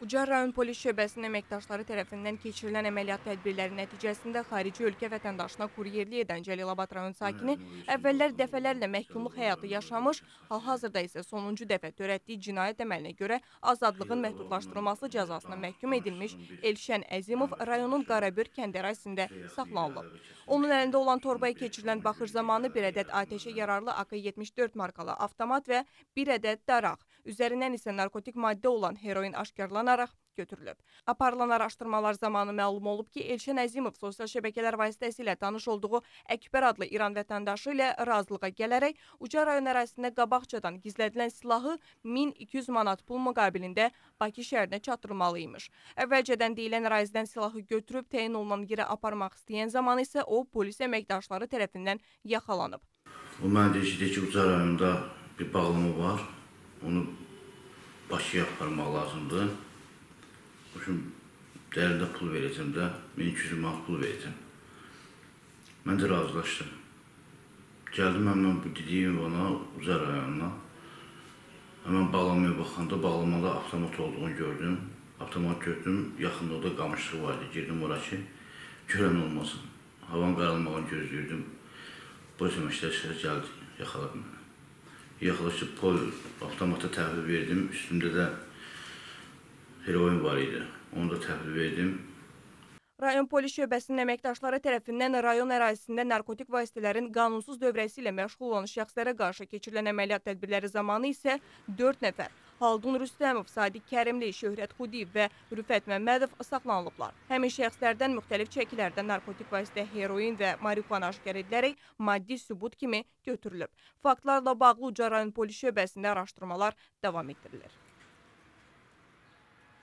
Ucar rayon polis şöbəsinin əməkdaşları tərəfindən keçirilən əməliyyat tədbirləri nəticəsində xarici ölkə vətəndaşına kuryerlik edən Cəlilabad rayon sakini əvvəllər dəfələrlə məhkumluq həyatı yaşamış, hal-hazırda isə sonuncu dəfə törətdiyi cinayət əməlinə görə azadlığın məhdudlaşdırılması cəzasına məhkum edilmiş Elşən Əzimov rayonun Qarabür kənd ərazisində saxlanılıb. Onun əlində olan torbaya keçirilən baxış zamanı bir ədəd atəşə yararlı AK-74 markalı avtomat və bir ədəd daraq, üzərindən isə narkotik maddə olan heroin aşkarlanan götürülüb. Aparılan araşdırmalar zamanı məlum olub ki, Elşən Əzimov sosial şəbəkələr vasitəsilə tanış olduğu Əkbər adlı İran vətəndaşı ilə razılığa gələrək Ucar rayon ərazisində qabaqcadan gizlədilən silahı 1200 manat pul müqabilində Bakı şəhərinə çatdırmalıymış. Əvvəlcədən deyilən ərazidən silahı götürüb təyin olunan yerə aparmaq istəyən zamanı isə o, polis əməkdaşları tərəfindən yaxalanıb. O, mən deyir ki, Ucar rayonunda bir bağlama var, onu Bakıya aparmaq lazımdır. Dəyərində pul verəcəm də, 1200 manat pul verəcəm. Mən də razılaşdım. Gəldim həmən bu dediyim bana, Ucar rayonuna. Həmən bağlamaya baxanda, bağlamada avtomat olduğunu gördüm. Avtomat gördüm, yaxında orada qamışlıq var idi. Girdim ora ki, görən olmasın. Havan qaralmağını gözləyirdim. Bu əməkdaşlar gəldi, yaxaladı mənə. Yaxalaşıb, pol avtomata təhvil verdim, üstümdə də heroin var idi. Onu da təhvil verdim. Rayon polis şöbəsinin əməkdaşları tərəfindən rayon ərazisində narkotik vasitələrin qanunsuz dövrəsi ilə məşğul olan şəxslərə qarşı keçirilən əməliyyat tədbirləri zamanı isə 4 nəfər, Haldun Rüstəmov, Sadiq Kərimli, Şöhrət Xudiyev və Rüfət Məmmədov saxlanılıblar. Həmin şəxslərdən müxtəlif çəkilərdə narkotik vasitə, heroin və marihuana aşkar edilərək maddi sübut kimi götürülüb. Faktlarla bağlı Ucar rayon polis şöbəsində araşdırmalar davam etdirilir.